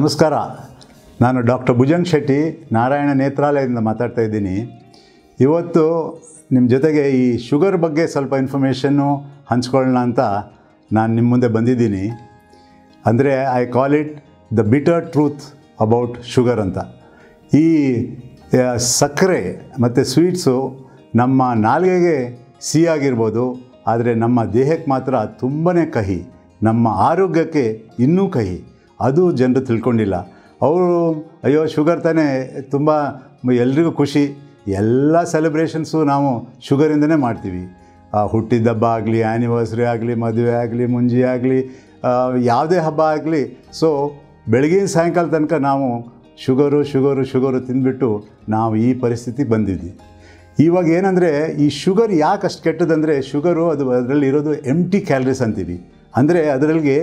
ನಮಸ್ಕಾರ ನಾನು ಡಾಕ್ಟರ್ ಭುಜಂಗ್ ಶೆಟ್ಟಿ ನಾರಾಯಣ ನೇತ್ರಾಲಯದಿಂದ ಮಾತಾಡ್ತಾ ಇದ್ದೀನಿ ಇವತ್ತು ನಿಮ್ಮ ಜೊತೆಗೆ ಈ ಶುಗರ್ ಬಗ್ಗೆ ಸ್ವಲ್ಪ ಇನ್ಫಾರ್ಮೇಷನ್ ಹಂಚಿಕೊಳ್ಳೋಣ ಅಂತ ನಾನು ನಿಮ್ಮ ಮುಂದೆ ಬಂದಿದ್ದೀನಿ ಅಂದರೆ I call it the bitter truth about sugar ಅಂತ ಈ ಸಕ್ಕರೆ ಮತ್ತು ಸ್ವೀಟ್ಸು ನಮ್ಮ ನಾಲಿಗೆಗೆ ಸಿಹಿಯಾಗಿರ್ಬೋದು ಆದರೆ ನಮ್ಮ ದೇಹಕ್ಕೆ ಮಾತ್ರ ತುಂಬಾ ಕಹಿ ನಮ್ಮ ಆರೋಗ್ಯಕ್ಕೆ ಇನ್ನೂ ಕಹಿ ಅದು ಜನರು ತಿಳ್ಕೊಂಡಿಲ್ಲ ಅವರು ಅಯ್ಯೋ ಶುಗರ್ ತಾನೇ ತುಂಬ ಎಲ್ರಿಗೂ ಖುಷಿ ಎಲ್ಲ ಸೆಲೆಬ್ರೇಷನ್ಸು ನಾವು ಶುಗರಿಂದನೇ ಮಾಡ್ತೀವಿ ಹುಟ್ಟಿದ ಹಬ್ಬ ಆಗಲಿ ಆ್ಯನಿವರ್ಸರಿ ಆಗಲಿ ಮದುವೆ ಆಗಲಿ ಮುಂಜಿ ಆಗಲಿ ಯಾವುದೇ ಹಬ್ಬ ಆಗಲಿ ಸೊ ಬೆಳಗಿನ ಸಾಯಂಕಾಲ ತನಕ ನಾವು ಶುಗರು ಶುಗರು ಶುಗರು ತಿಂದುಬಿಟ್ಟು ನಾವು ಈ ಪರಿಸ್ಥಿತಿಗೆ ಬಂದಿದ್ವಿ ಇವಾಗ ಏನಂದರೆ ಈ ಶುಗರ್ ಯಾಕೆ ಅಷ್ಟು ಕೆಟ್ಟದಂದರೆ ಶುಗರು ಅದರಲ್ಲಿ ಇರೋದು ಎಂಟಿ ಕ್ಯಾಲರೀಸ್ ಅಂತೀವಿ ಅಂದರೆ ಅದರಲ್ಲಿಗೆ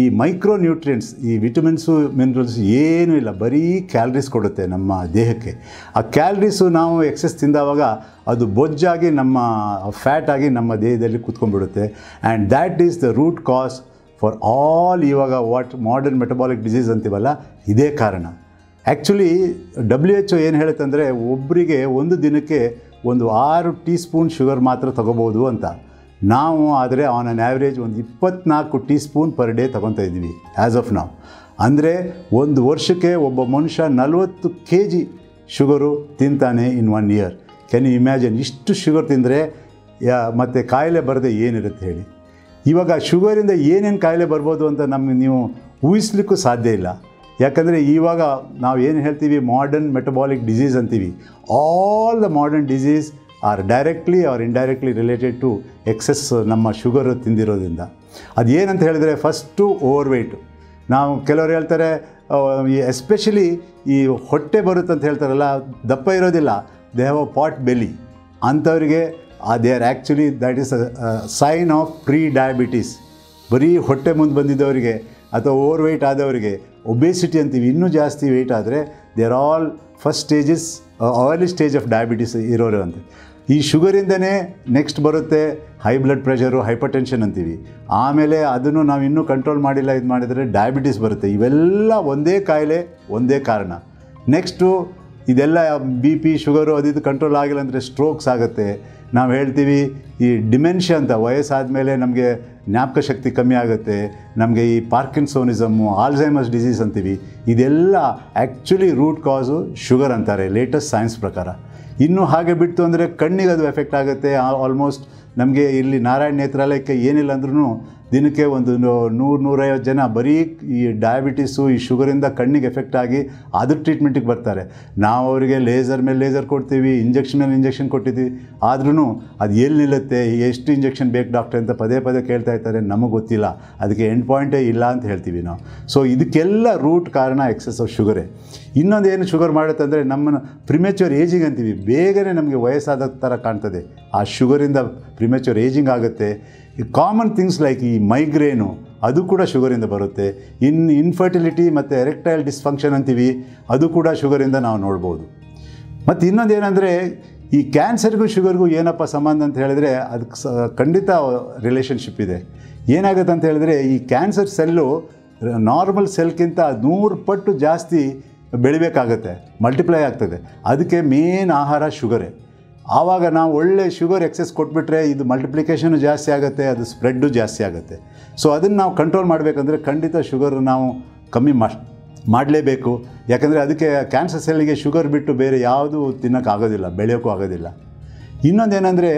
ಈ ಮೈಕ್ರೋ ನ್ಯೂಟ್ರಿಯೆಂಟ್ಸ್ ಈ ವಿಟಮಿನ್ಸು ಮಿನರಲ್ಸು ಏನೂ ಇಲ್ಲ ಬರೀ ಕ್ಯಾಲರೀಸ್ ಕೊಡುತ್ತೆ ನಮ್ಮ ದೇಹಕ್ಕೆ ಆ ಕ್ಯಾಲರೀಸು ನಾವು ಎಕ್ಸಸ್ ತಿಂದವಾಗ ಅದು ಬೊಜ್ಜಾಗಿ ನಮ್ಮ ಫ್ಯಾಟಾಗಿ ನಮ್ಮ ದೇಹದಲ್ಲಿ ಕೂತ್ಕೊಂಡ್ಬಿಡುತ್ತೆ and that is the root cause for all ಇವಾಗ ವಾಟ್ ಮಾಡರ್ನ್ ಮೆಟಬಾಲಿಕ್ ಡಿಸೀಸ್ ಅಂತೀವಲ್ಲ ಇದೇ ಕಾರಣ ಆ್ಯಕ್ಚುಲಿ WHO ಏನು ಹೇಳುತ್ತಂದರೆ ಒಬ್ಬರಿಗೆ ಒಂದು ದಿನಕ್ಕೆ ಒಂದು 6 ಟೀ ಸ್ಪೂನ್ ಶುಗರ್ ಮಾತ್ರ ತೊಗೋಬೋದು ಅಂತ ನಾವು ಆದರೆ ಆನ್ ಆನ್ ಆ್ಯಾವ್ರೇಜ್ ಒಂದು 24 ಟೀ ಸ್ಪೂನ್ ಪರ್ ಡೇ ತೊಗೊತಾ ಇದ್ದೀವಿ ಆ್ಯಸ್ ಆಫ್ ನಾವು ಅಂದರೆ ಒಂದು ವರ್ಷಕ್ಕೆ ಒಬ್ಬ ಮನುಷ್ಯ 40 kg ಶುಗರು ತಿಂತಾನೆ in 1 year can you imagine ಇಷ್ಟು ಶುಗರ್ ತಿಂದರೆ ಮತ್ತು ಕಾಯಿಲೆ ಬರದೆ ಏನಿರುತ್ತೆ ಹೇಳಿ ಇವಾಗ ಶುಗರಿಂದ ಏನೇನು ಕಾಯಿಲೆ ಬರ್ಬೋದು ಅಂತ ನಮಗೆ ನೀವು ಊಹಿಸ್ಲಿಕ್ಕೂ ಸಾಧ್ಯ ಇಲ್ಲ ಯಾಕಂದರೆ ಇವಾಗ ನಾವು ಏನು ಹೇಳ್ತೀವಿ ಮಾಡರ್ನ್ ಮೆಟಬಾಲಿಕ್ ಡಿಸೀಸ್ ಅಂತೀವಿ all the modern disease are directly or indirectly related to excess ನಮ್ಮ ಶುಗರು ತಿಂದಿರೋದ್ರಿಂದ ಅದೇನಂತ ಹೇಳಿದರೆ ಫಸ್ಟು ಓವರ್ ವೆಯ್ಟು ನಾವು ಕೆಲವರು ಹೇಳ್ತಾರೆ ಎಸ್ಪೆಷಲಿ ಈ ಹೊಟ್ಟೆ ಬರುತ್ತಂತ ಹೇಳ್ತಾರಲ್ಲ ದಪ್ಪ ಇರೋದಿಲ್ಲ they have a pot belly ಅಂಥವ್ರಿಗೆ they are actually that is a sign of pre diabetes ಬರೀ ಹೊಟ್ಟೆ ಮುಂದೆ ಬಂದಿದ್ದವರಿಗೆ ಅಥವಾ ಓವರ್ ವೆಯ್ಟ್ ಆದವರಿಗೆ ಒಬೇಸಿಟಿ ಅಂತೀವಿ ಇನ್ನೂ ಜಾಸ್ತಿ ವೆಯ್ಟ್ ಆದರೆ they are all first stages early stage of diabetes ಇರೋರು ಅಂತ ಈ ಶುಗರಿಂದನೇ ನೆಕ್ಸ್ಟ್ ಬರುತ್ತೆ ಹೈ ಬ್ಲಡ್ ಪ್ರೆಷರು ಹೈಪರ್ಟೆನ್ಷನ್ ಅಂತೀವಿ ಆಮೇಲೆ ಅದನ್ನು ನಾವು ಇನ್ನೂ ಕಂಟ್ರೋಲ್ ಮಾಡಿಲ್ಲ ಇದು ಮಾಡಿದರೆ ಡಯಾಬಿಟೀಸ್ ಬರುತ್ತೆ ಇವೆಲ್ಲ ಒಂದೇ ಕಾಯಿಲೆ ಒಂದೇ ಕಾರಣ ನೆಕ್ಸ್ಟು ಇದೆಲ್ಲ BP ಶುಗರು ಅದಿದು ಕಂಟ್ರೋಲ್ ಆಗಿಲ್ಲ ಅಂದರೆ ಸ್ಟ್ರೋಕ್ಸ್ ಆಗುತ್ತೆ ನಾವು ಹೇಳ್ತೀವಿ ಈ ಡಿಮೆನ್ಷಿಯಾ ಅಂತ ವಯಸ್ಸಾದ ಮೇಲೆ ನಮಗೆ ಜ್ಞಾಪಕ ಶಕ್ತಿ ಕಮ್ಮಿ ಆಗುತ್ತೆ ನಮಗೆ ಈ ಪಾರ್ಕಿನ್ಸೋನಿಸಮ್ಮು ಆಲ್ಝೈಮರ್ಸ್ ಡಿಸೀಸ್ ಅಂತೀವಿ ಇದೆಲ್ಲ ಆ್ಯಕ್ಚುಲಿ ರೂಟ್ ಕಾಸು ಶುಗರ್ ಅಂತಾರೆ ಲೇಟೆಸ್ಟ್ ಸೈನ್ಸ್ ಪ್ರಕಾರ ಇನ್ನೂ ಹಾಗೆ ಬಿಟ್ಟು ಅಂದರೆ ಕಣ್ಣಿಗೆ ಅದು ಎಫೆಕ್ಟ್ ಆಗುತ್ತೆ ಆಲ್ಮೋಸ್ಟ್ ನಮಗೆ ಇಲ್ಲಿ ನಾರಾಯಣ ನೇತ್ರಾಲಯಕ್ಕೆ ಏನಿಲ್ಲ ಅಂದ್ರೂ ದಿನಕ್ಕೆ ಒಂದು 100-150 ಜನ ಬರೀ ಈ ಡಯಾಬಿಟೀಸು ಈ ಶುಗರಿಂದ ಕಣ್ಣಿಗೆ ಎಫೆಕ್ಟ್ ಆಗಿ ಅದ್ರ ಟ್ರೀಟ್ಮೆಂಟಿಗೆ ಬರ್ತಾರೆ ನಾವು ಅವರಿಗೆ ಲೇಸರ್ ಮೇಲೆ ಲೇಸರ್ ಕೊಡ್ತೀವಿ ಇಂಜೆಕ್ಷನ್ ಮೇಲೆ ಇಂಜೆಕ್ಷನ್ ಕೊಟ್ಟಿದ್ದೀವಿ ಆದ್ರೂ ಅದು ಎಲ್ಲಿ ನಿಲ್ಲುತ್ತೆ ಎಷ್ಟು ಇಂಜೆಕ್ಷನ್ ಬೇಕು ಡಾಕ್ಟ್ರೆ ಅಂತ ಪದೇ ಪದೇ ಕೇಳ್ತಾ ಇರ್ತಾರೆ ನಮಗೆ ಗೊತ್ತಿಲ್ಲ ಅದಕ್ಕೆ ಎಂಡ್ ಪಾಯಿಂಟೇ ಇಲ್ಲ ಅಂತ ಹೇಳ್ತೀವಿ ನಾವು ಸೊ ಇದಕ್ಕೆಲ್ಲ ರೂಟ್ ಕಾರಣ ಎಕ್ಸಸ್ ಆಫ್ ಶುಗರೇ ಇನ್ನೊಂದು ಏನು ಶುಗರ್ ಮಾಡುತ್ತಂದರೆ ನಮ್ಮನ್ನು ಪ್ರಿಮೆಚ್ಯೂರ್ ಏಜಿಂಗ್ ಅಂತೀವಿ ಬೇಗನೆ ನಮಗೆ ವಯಸ್ಸಾದ ಥರ ಕಾಣ್ತದೆ ಆ ಶುಗರಿಂದ ಪ್ರಿಮೆಚ್ಯೂರ್ ಏಜಿಂಗ್ ಆಗುತ್ತೆ ಕಾಮನ್ ಥಿಂಗ್ಸ್ ಲೈಕ್ ಈ ಮೈಗ್ರೇನು ಅದು ಕೂಡ ಶುಗರಿಂದ ಬರುತ್ತೆ ಇನ್ಫರ್ಟಿಲಿಟಿ ಮತ್ತು ಎರೆಕ್ಟೈಲ್ ಡಿಸ್ಫಂಕ್ಷನ್ ಅಂತೀವಿ ಅದು ಕೂಡ ಶುಗರಿಂದ ನಾವು ನೋಡ್ಬೋದು ಮತ್ತು ಇನ್ನೊಂದು ಏನಂದರೆ ಈ ಕ್ಯಾನ್ಸರ್ಗೂ ಶುಗರ್ಗೂ ಏನಪ್ಪ ಸಂಬಂಧ ಅಂತ ಹೇಳಿದರೆ ಅದಕ್ಕೆ ಖಂಡಿತ ರಿಲೇಷನ್ಶಿಪ್ ಇದೆ ಏನಾಗುತ್ತೆ ಅಂತ ಹೇಳಿದರೆ ಈ ಕ್ಯಾನ್ಸರ್ ಸೆಲ್ಲು ನಾರ್ಮಲ್ ಸೆಲ್ಗಿಂತ 100 ಪಟ್ಟು ಜಾಸ್ತಿ ಬೆಳಿಬೇಕಾಗತ್ತೆ ಮಲ್ಟಿಪ್ಲೈ ಆಗ್ತದೆ ಅದಕ್ಕೆ ಮೇನ್ ಆಹಾರ ಶುಗರೇ ಆವಾಗ ನಾವು ಒಳ್ಳೆ ಶುಗರ್ ಎಕ್ಸೆಸ್ ಕೊಟ್ಬಿಟ್ರೆ ಇದು ಮಲ್ಟಿಪ್ಲಿಕೇಷನು ಜಾಸ್ತಿ ಆಗುತ್ತೆ ಅದು ಸ್ಪ್ರೆಡ್ಡು ಜಾಸ್ತಿ ಆಗುತ್ತೆ ಸೊ ಅದನ್ನು ನಾವು ಕಂಟ್ರೋಲ್ ಮಾಡಬೇಕಂದ್ರೆ ಖಂಡಿತ ಶುಗರ್ ನಾವು ಕಮ್ಮಿ ಮಾಡಲೇಬೇಕು ಯಾಕಂದರೆ ಅದಕ್ಕೆ ಕ್ಯಾನ್ಸರ್ ಸೆಲ್ಲಿಗೆ ಶುಗರ್ ಬಿಟ್ಟು ಬೇರೆ ಯಾವುದೂ ತಿನ್ನೋಕ್ಕಾಗೋದಿಲ್ಲ ಬೆಳೆಯೋಕ್ಕೂ ಆಗೋದಿಲ್ಲ ಇನ್ನೊಂದೇನೆಂದರೆ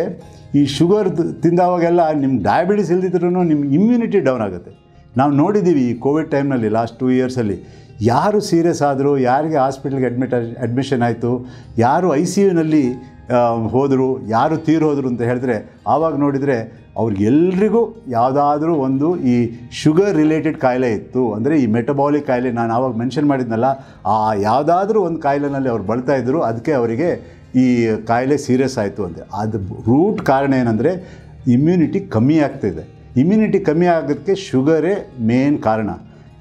ಈ ಶುಗರ್ ತಿಂದಾವಾಗೆಲ್ಲ ನಿಮ್ಮ ಡಯಾಬಿಟಿಸ್ ಇಲ್ದಿದ್ರೂ ನಿಮ್ಮ ಇಮ್ಯುನಿಟಿ ಡೌನ್ ಆಗುತ್ತೆ ನಾವು ನೋಡಿದ್ದೀವಿ ಈ ಕೋವಿಡ್ ಟೈಮ್ನಲ್ಲಿ ಲಾಸ್ಟ್ 2 years ಯಾರು ಸೀರಿಯಸ್ ಆದರೂ ಯಾರಿಗೆ ಹಾಸ್ಪಿಟ್ಲಿಗೆ ಅಡ್ಮಿಷನ್ ಆಯಿತು ಯಾರು ICUನಲ್ಲಿ ಹೋದರು ಯಾರು ತೀರೋದ್ರು ಅಂತ ಹೇಳಿದ್ರೆ ಆವಾಗ ನೋಡಿದರೆ ಅವ್ರಿಗೆಲ್ರಿಗೂ ಯಾವುದಾದ್ರೂ ಒಂದು ಈ ಶುಗರ್ ರಿಲೇಟೆಡ್ ಕಾಯಿಲೆ ಇತ್ತು ಅಂದರೆ ಈ ಮೆಟಬಾಲಿಕ್ ಕಾಯಿಲೆ ನಾನು ಆವಾಗ ಮೆನ್ಷನ್ ಮಾಡಿದ್ನಲ್ಲ ಆ ಯಾವುದಾದ್ರೂ ಒಂದು ಕಾಯಿಲೆನಲ್ಲಿ ಅವ್ರು ಬಳಲ್ತಾಯಿದ್ರು ಅದಕ್ಕೆ ಅವರಿಗೆ ಈ ಕಾಯಿಲೆ ಸೀರಿಯಸ್ ಆಯಿತು ಅಂದರೆ ಅದು ರೂಟ್ ಕಾರಣ ಏನಂದರೆ ಇಮ್ಯುನಿಟಿ ಕಮ್ಮಿ ಆಗ್ತಿದೆ ಇಮ್ಯುನಿಟಿ ಕಮ್ಮಿ ಆಗೋದಕ್ಕೆ ಶುಗರೇ ಮೇನ್ ಕಾರಣ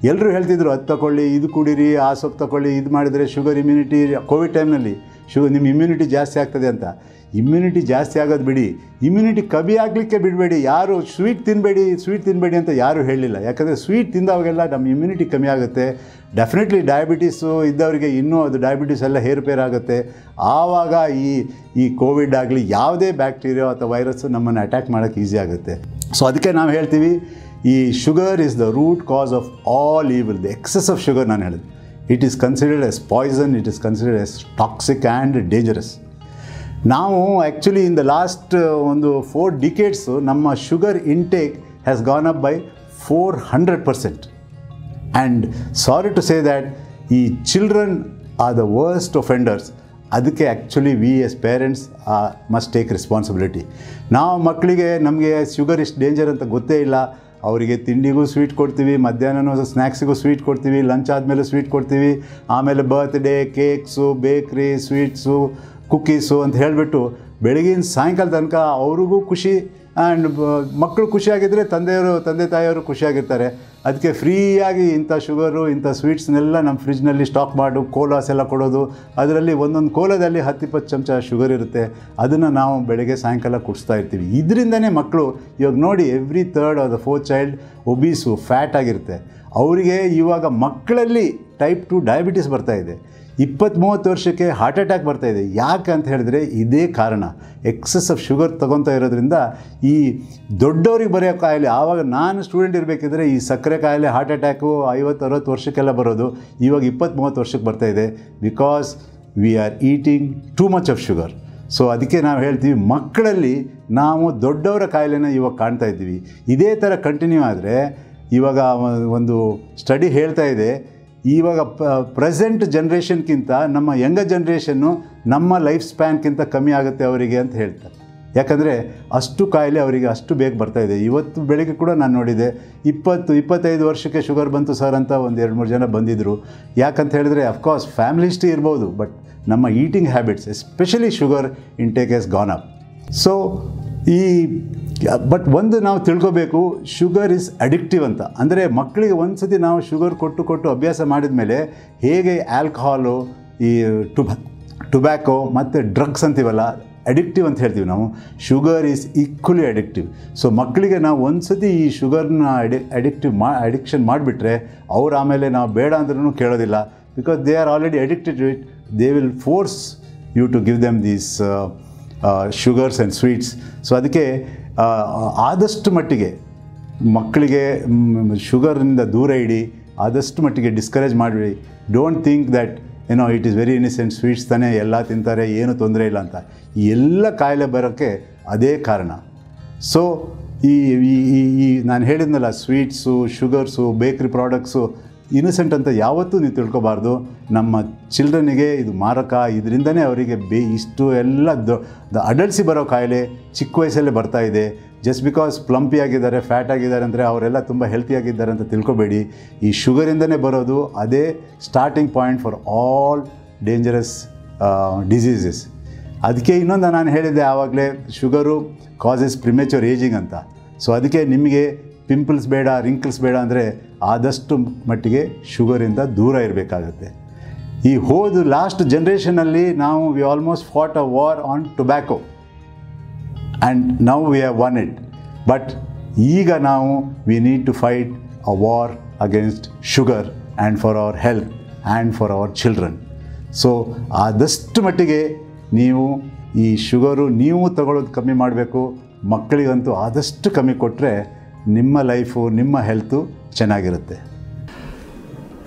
ಎಲ್ಲರೂ ಹೇಳ್ತಿದ್ರು ಅದು ತಗೊಳ್ಳಿ ಇದು ಕುಡೀರಿ ಆ ಸೊಪ್ಪು ತಗೊಳ್ಳಿ ಇದು ಮಾಡಿದರೆ ಶುಗರ್ ಇಮ್ಯುನಿಟಿ ಕೋವಿಡ್ ಟೈಮ್ನಲ್ಲಿ ಶುಗರ್ ನಿಮ್ಮ ಇಮ್ಯುನಿಟಿ ಜಾಸ್ತಿ ಆಗ್ತದೆ ಅಂತ. ಇಮ್ಯುನಿಟಿ ಜಾಸ್ತಿ ಆಗೋದು ಬಿಡಿ, ಇಮ್ಯುನಿಟಿ ಕಮ್ಮಿ ಆಗಲಿಕ್ಕೆ ಬಿಡಬೇಡಿ. ಯಾರು ಸ್ವೀಟ್ ತಿನ್ನಬೇಡಿ ಅಂತ ಯಾರೂ ಹೇಳಲಿಲ್ಲ. ಯಾಕಂದರೆ ಸ್ವೀಟ್ ತಿಂದವಾಗೆಲ್ಲ ನಮ್ಮ ಇಮ್ಯುನಿಟಿ ಕಮ್ಮಿ ಆಗುತ್ತೆ. ಡೆಫಿನೆಟ್ಲಿ ಡಯಾಬಿಟೀಸು ಇದ್ದವರಿಗೆ ಇನ್ನೂ ಅದು ಡಯಾಬಿಟೀಸ್ ಎಲ್ಲ ಹೇರ್ಪೇರ್ ಆಗುತ್ತೆ. ಆವಾಗ ಈ ಕೋವಿಡ್ ಆಗಲಿ ಯಾವುದೇ ಬ್ಯಾಕ್ಟೀರಿಯಾ ಅಥವಾ ವೈರಸ್ಸು ನಮ್ಮನ್ನು ಅಟ್ಯಾಕ್ ಮಾಡೋಕ್ಕೆ ಈಸಿ ಆಗುತ್ತೆ. ಸೊ ಅದಕ್ಕೆ ನಾವು ಹೇಳ್ತೀವಿ ಈ sugar is the root cause of all evil. The excess of sugar ನಾನು ಹೇಳಿದೆ, it is considered as poison, it is considered as toxic and dangerous. ನಾವು ಆ್ಯಕ್ಚುಲಿ ಇನ್ ದ ಲಾಸ್ಟ್ ಒಂದು 4 decades ನಮ್ಮ sugar intake has gone up by 400%. And sorry to say that ಈ children are the worst offenders. ಅದಕ್ಕೆ actually we as parents must take responsibility. ನಾವು ಮಕ್ಕಳಿಗೆ ನಮಗೆ sugar ಇಷ್ಟು danger ಅಂತ ಗೊತ್ತೇ ಇಲ್ಲ. ಅವರಿಗೆ ತಿಂಡಿಗೂ ಸ್ವೀಟ್ ಕೊಡ್ತೀವಿ, ಮಧ್ಯಾಹ್ನನೂ ಸ್ನ್ಯಾಕ್ಸಿಗೂ ಸ್ವೀಟ್ ಕೊಡ್ತೀವಿ, ಲಂಚ್ ಆದಮೇಲೆ ಸ್ವೀಟ್ ಕೊಡ್ತೀವಿ, ಆಮೇಲೆ birthday cakes, bakery sweets, cookies ಅಂತ ಹೇಳಿಬಿಟ್ಟು ಬೆಳಗಿನ ಸಾಯಂಕಾಲ ತನಕ ಅವ್ರಿಗೂ ಖುಷಿ, ಆ್ಯಂಡ್ ಮಕ್ಕಳು ಖುಷಿಯಾಗಿದ್ದರೆ ತಂದೆ ತಾಯಿಯವರು ಖುಷಿಯಾಗಿರ್ತಾರೆ. ಅದಕ್ಕೆ ಫ್ರೀಯಾಗಿ ಇಂಥ ಶುಗರು ಇಂಥ ಸ್ವೀಟ್ಸ್ನೆಲ್ಲ ನಮ್ಮ ಫ್ರಿಜ್ನಲ್ಲಿ ಸ್ಟಾಕ್ ಮಾಡು, ಕೋಲಾಸ್ ಎಲ್ಲ ಕೊಡೋದು. ಅದರಲ್ಲಿ ಒಂದೊಂದು ಕೋಲದಲ್ಲಿ 10-20 ಚಮಚ ಶುಗರ್ ಇರುತ್ತೆ. ಅದನ್ನು ನಾವು ಬೆಳಗ್ಗೆ ಸಾಯಂಕಾಲ ಕುಡಿಸ್ತಾ ಇರ್ತೀವಿ. ಇದರಿಂದನೇ ಮಕ್ಕಳು ಇವಾಗ ನೋಡಿ every 3rd or the 4th child obese, fat ಆಗಿರುತ್ತೆ. ಅವರಿಗೆ ಇವಾಗ ಮಕ್ಕಳಲ್ಲಿ type 2 ಡಯಾಬಿಟಿಸ್ ಬರ್ತಾಯಿದೆ. 20-30 ವರ್ಷಕ್ಕೆ ಹಾರ್ಟ್ ಅಟ್ಯಾಕ್ ಬರ್ತಾಯಿದೆ. ಯಾಕೆ ಅಂತ ಹೇಳಿದ್ರೆ ಇದೇ ಕಾರಣ, ಎಕ್ಸಸ್ ಆಫ್ ಶುಗರ್ ತೊಗೊತಾ ಇರೋದ್ರಿಂದ. ಈ ದೊಡ್ಡವ್ರಿಗೆ ಬರೋ ಕಾಯಿಲೆ, ಆವಾಗ ನಾನು ಸ್ಟೂಡೆಂಟ್ ಇರಬೇಕಿದ್ರೆ ಈ ಸಕ್ಕರೆ ಕಾಯಿಲೆ, ಹಾರ್ಟ್ ಅಟ್ಯಾಕು 50-60 ವರ್ಷಕ್ಕೆಲ್ಲ ಬರೋದು. ಇವಾಗ 20-30 ವರ್ಷಕ್ಕೆ ಬರ್ತಾಯಿದೆ. Because we are eating too much of sugar. So ಅದಕ್ಕೆ ನಾವು ಹೇಳ್ತೀವಿ ಮಕ್ಕಳಲ್ಲಿ ನಾವು ದೊಡ್ಡವರ ಕಾಯಿಲೆನ ಇವಾಗ ಕಾಣ್ತಾ ಇದ್ದೀವಿ. ಇದೇ ಥರ ಕಂಟಿನ್ಯೂ ಆದರೆ ಇವಾಗ ಒಂದು ಸ್ಟಡಿ ಹೇಳ್ತಾ ಇದೆ, ಇವಾಗ ಪ್ರೆಸೆಂಟ್ ಜನ್ರೇಷನ್ಗಿಂತ ನಮ್ಮ ಯಂಗರ್ ಜನ್ರೇಷನ್ನು ನಮ್ಮ ಲೈಫ್ ಸ್ಪ್ಯಾನ್ಗಿಂತ ಕಮ್ಮಿ ಆಗುತ್ತೆ ಅವರಿಗೆ ಅಂತ ಹೇಳ್ತಾರೆ. ಯಾಕಂದರೆ ಅಷ್ಟು ಕಾಯಿಲೆ ಅವರಿಗೆ ಅಷ್ಟು ಬೇಗ ಬರ್ತಾಯಿದೆ. ಇವತ್ತು ಬೆಳಗ್ಗೆ ಕೂಡ ನಾನು ನೋಡಿದೆ 20-25 ವರ್ಷಕ್ಕೆ ಶುಗರ್ ಬಂತು ಸರ್ ಅಂತ ಒಂದು 2-3 ಜನ ಬಂದಿದ್ದರು. ಯಾಕಂತ ಹೇಳಿದ್ರೆ ಅಫ್ಕೋರ್ಸ್ ಫ್ಯಾಮಿಲಿ ಹಿಸ್ಟ್ರಿ ಇರ್ಬೋದು, ಬಟ್ ನಮ್ಮ eating habits especially sugar intake has gone up. So but ಒಂದು ನಾವು ತಿಳ್ಕೋಬೇಕು, ಶುಗರ್ ಇಸ್ ಅಡಿಕ್ಟಿವ್ ಅಂತ. ಅಂದರೆ ಮಕ್ಕಳಿಗೆ ಒಂದು ಸತಿ ನಾವು ಶುಗರ್ ಕೊಟ್ಟು ಅಭ್ಯಾಸ ಮಾಡಿದ ಮೇಲೆ ಹೇಗೆ ಆಲ್ಕೋಹಾಲು, ಈ ಟುಬ್ಯಾಕೋ ಮತ್ತು ಡ್ರಗ್ಸ್ ಅಂತೀವಲ್ಲ, ಅಡಿಕ್ಟಿವ್ ಅಂತ ಹೇಳ್ತೀವಿ ನಾವು, sugar is equally addictive. So ಮಕ್ಕಳಿಗೆ ನಾವು ಒಂದು ಸತಿ ಈ ಶುಗರ್ನ ಅಡಿಕ್ಷನ್ ಮಾಡಿಬಿಟ್ರೆ ಅವ್ರು ಆಮೇಲೆ ನಾವು ಬೇಡ ಅಂದ್ರೂ ಕೇಳೋದಿಲ್ಲ. Because they are already addicted to it, they will force you to give them these sugars and sweets. So ಅದಕ್ಕೆ ಆದಷ್ಟು ಮಟ್ಟಿಗೆ ಮಕ್ಕಳಿಗೆ ಶುಗರಿಂದ ದೂರ ಇಡಿ, ಆದಷ್ಟು ಮಟ್ಟಿಗೆ ಡಿಸ್ಕರೇಜ್ ಮಾಡಬೇಡಿ. Don't think that it is very innocent, sweets ತಾನೇ ಎಲ್ಲ ತಿಂತಾರೆ, ಏನೂ ತೊಂದರೆ ಇಲ್ಲ ಅಂತ. ಎಲ್ಲ ಕಾಯಿಲೆ ಬರೋಕ್ಕೆ ಅದೇ ಕಾರಣ. ಸೊ ಈ ಈ ನಾನು ಹೇಳಿದ್ನಲ್ಲ, sweets, sugars, bakery products innocent ಅಂತ ಯಾವತ್ತೂ ನೀವು ತಿಳ್ಕೊಬಾರ್ದು. ನಮ್ಮ ಚಿಲ್ಡ್ರನ್ನಿಗೆ ಇದು ಮಾರಕ. ಇದರಿಂದನೇ ಅವರಿಗೆ ಇಷ್ಟು ಎಲ್ಲ ಅಡಲ್ಟ್ಸಿ ಬರೋ ಕಾಯಿಲೆ ಚಿಕ್ಕ ವಯಸ್ಸಲ್ಲೇ ಬರ್ತಾಯಿದೆ. ಜಸ್ಟ್ ಬಿಕಾಸ್ ಪ್ಲಂಪಿ ಆಗಿದ್ದಾರೆ, ಫ್ಯಾಟ್ ಆಗಿದ್ದಾರೆ ಅಂದರೆ ಅವರೆಲ್ಲ ತುಂಬ ಹೆಲ್ತಿಯಾಗಿದ್ದಾರೆ ಅಂತ ತಿಳ್ಕೊಬೇಡಿ. ಈ ಶುಗರಿಂದನೇ ಬರೋದು. ಅದೇ starting point for all dangerous diseases. ಅದಕ್ಕೆ ಇನ್ನೊಂದು ನಾನು ಹೇಳಿದ್ದೆ ಆವಾಗಲೇ, ಶುಗರು ಕಾಸಸ್ ಪ್ರಿಮೆಚೂರ್ ಏಜಿಂಗ್ ಅಂತ. ಸೊ ಅದಕ್ಕೆ ನಿಮಗೆ ಪಿಂಪಲ್ಸ್ ಬೇಡ, ರಿಂಕಲ್ಸ್ ಬೇಡ ಅಂದರೆ ಆದಷ್ಟು ಮಟ್ಟಿಗೆ ಶುಗರಿಂದ ದೂರ ಇರಬೇಕಾಗುತ್ತೆ. ಈ ಹೋದ ಲಾಸ್ಟ್ ಜನ್ರೇಷನಲ್ಲಿ ನಾವು we almost fought a war on tobacco and now we have won it. But ಈಗ ನಾವು we need to fight a war against sugar and for our health and for our children. So ಆದಷ್ಟು ಮಟ್ಟಿಗೆ ನೀವು ಈ sugar ನೀವು ತಗೊಳ್ಳೋದು ಕಮ್ಮಿ ಮಾಡಬೇಕು. ಮಕ್ಕಳಿಗಂತೂ ಆದಷ್ಟು ಕಮ್ಮಿ ಕೊಟ್ಟರೆ ನಿಮ್ಮ ಲೈಫು, ನಿಮ್ಮ ಹೆಲ್ತು ಚೆನ್ನಾಗಿರುತ್ತೆ.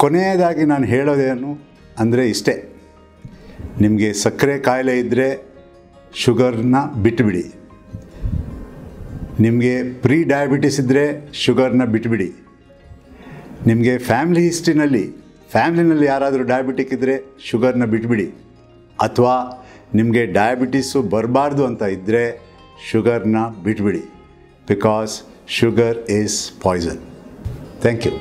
ಕೊನೆಯದಾಗಿ ನಾನು ಹೇಳೋದೇನು ಅಂದರೆ ಇಷ್ಟೇ, ನಿಮಗೆ ಸಕ್ಕರೆ ಕಾಯಿಲೆ ಇದ್ದರೆ ಶುಗರ್ನ ಬಿಟ್ಟುಬಿಡಿ. ನಿಮಗೆ ಪ್ರೀ ಡಯಾಬಿಟಿಸ್ ಇದ್ದರೆ ಶುಗರ್ನ ಬಿಟ್ಟುಬಿಡಿ. ನಿಮಗೆ ಫ್ಯಾಮ್ಲಿನಲ್ಲಿ ಯಾರಾದರೂ ಡಯಾಬಿಟಿಕ್ ಇದ್ದರೆ ಶುಗರ್ನ ಬಿಟ್ಟುಬಿಡಿ. ಅಥವಾ ನಿಮಗೆ ಡಯಾಬಿಟಿಸು ಬರಬಾರ್ದು ಅಂತ ಇದ್ದರೆ ಶುಗರ್ನ ಬಿಟ್ಟುಬಿಡಿ. Because sugar is poison. Thank you.